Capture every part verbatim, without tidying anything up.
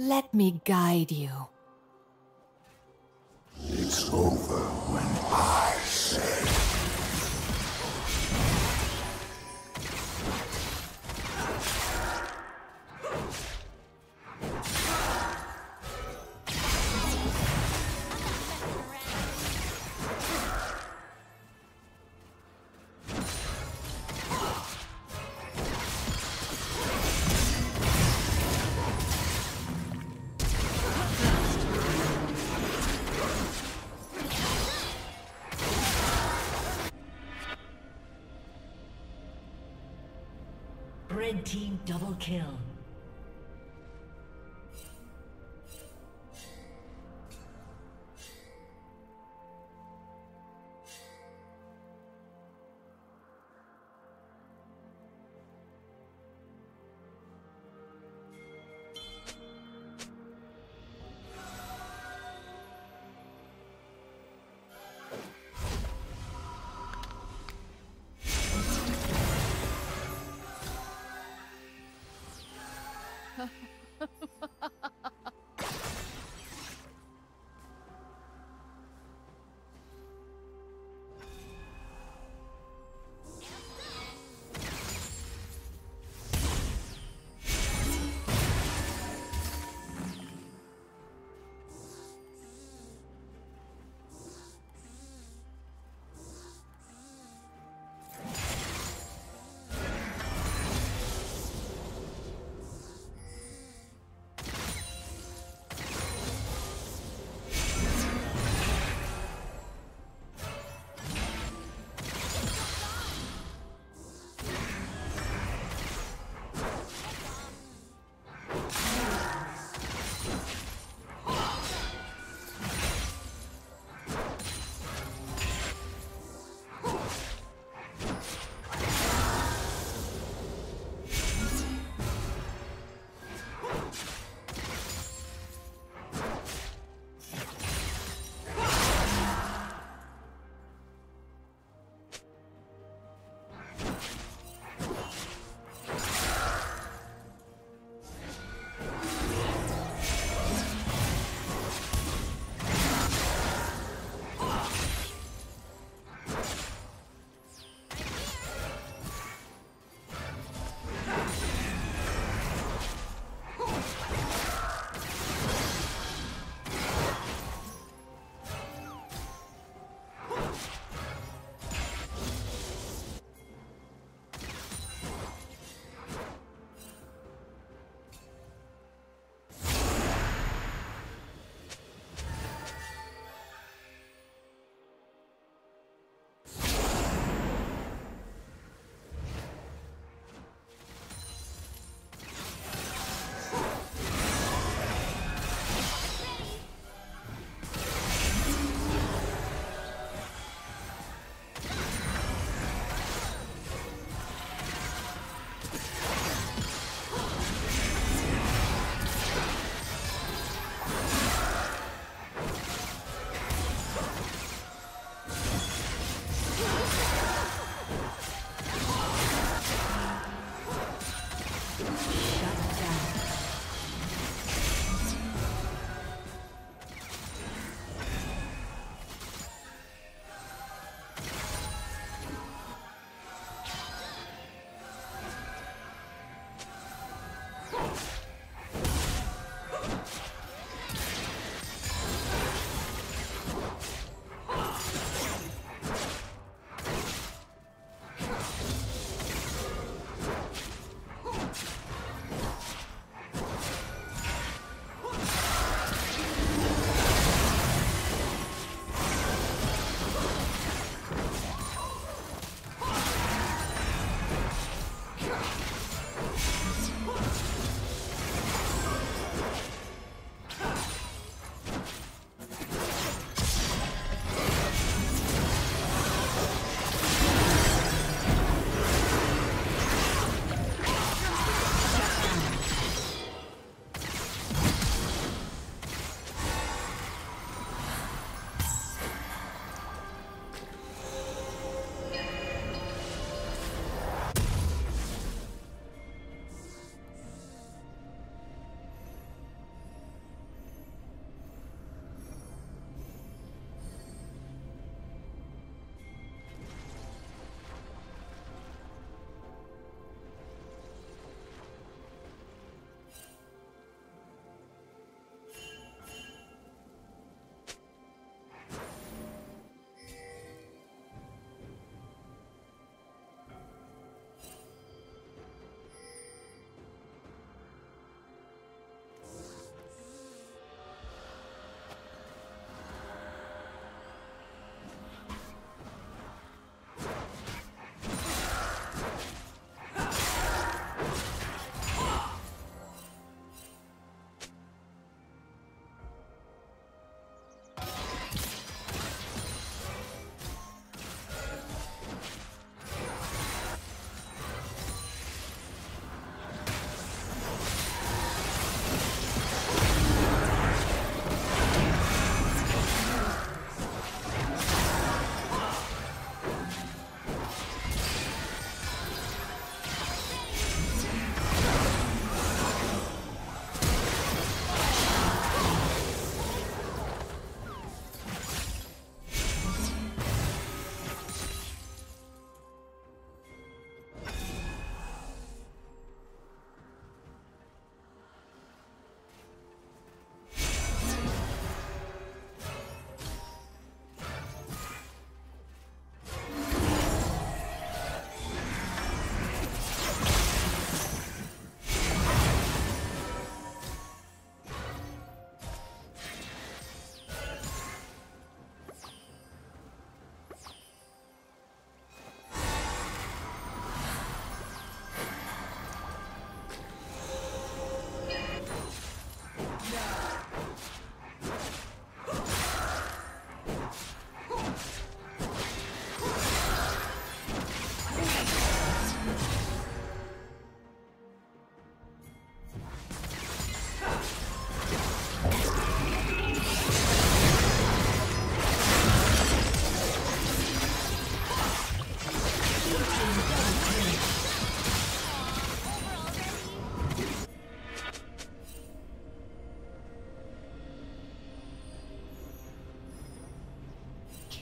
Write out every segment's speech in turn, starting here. Let me guide you. It's over when I say. Red team double kill.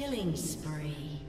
Killing spree.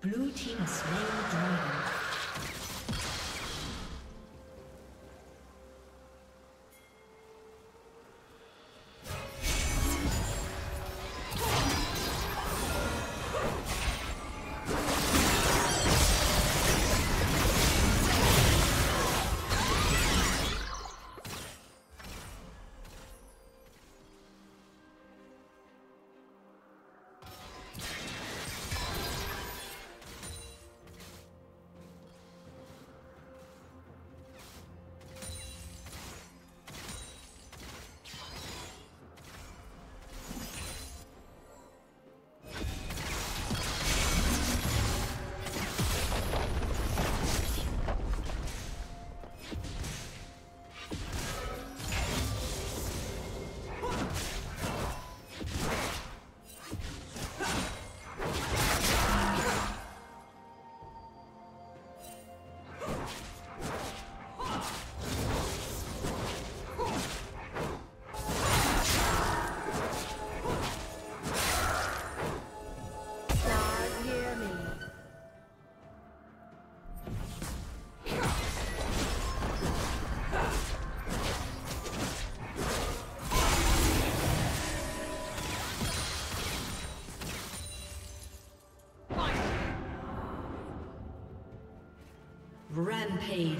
Blue team has slain the dragon. Rampage.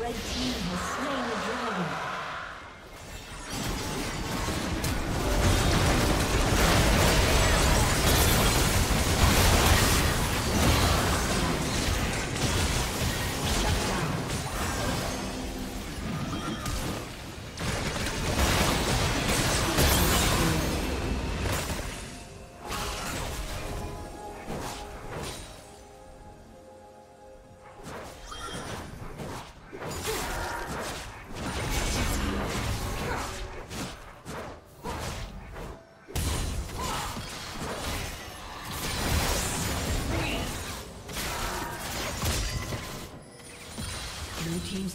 Red team has slain the dragon. Team's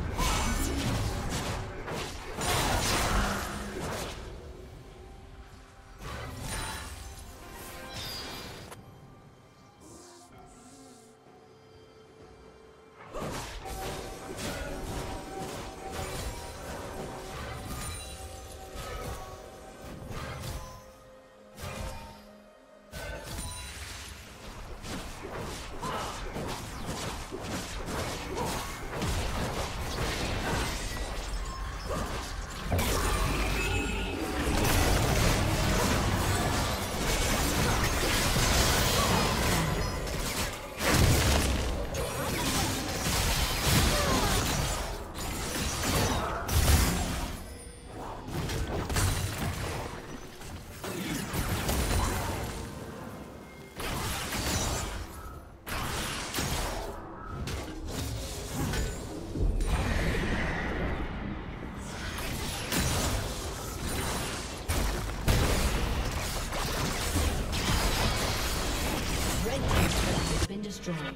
Destroyed.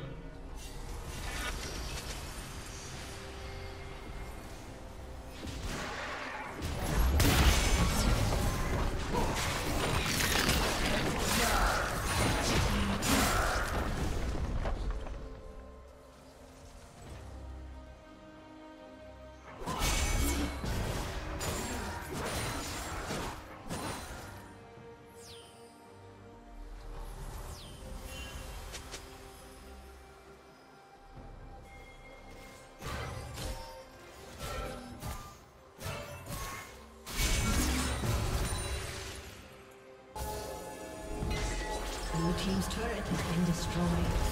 Team's turret has been destroyed.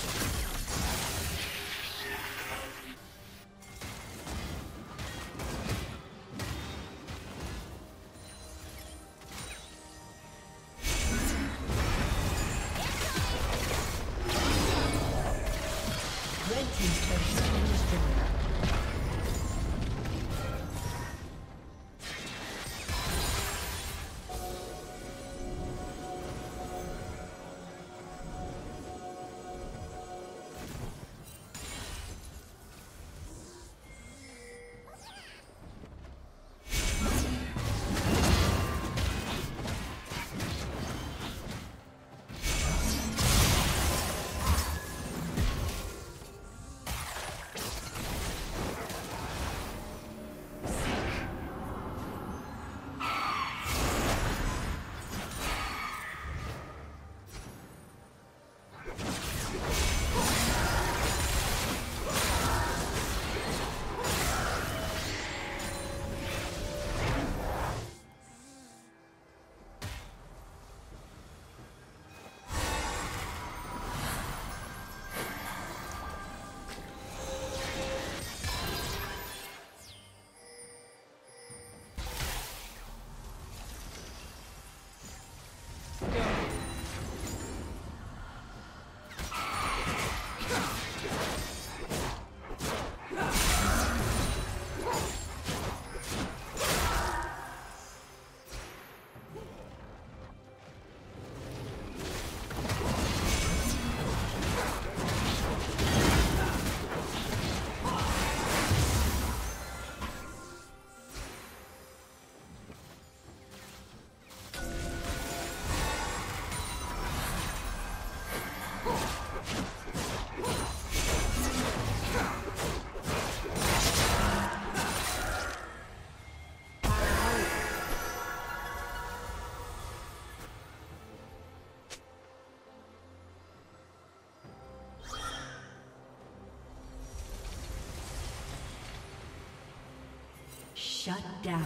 Shut down.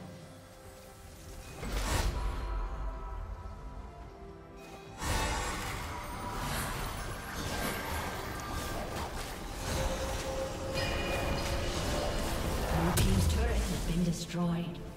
team's turret has been destroyed.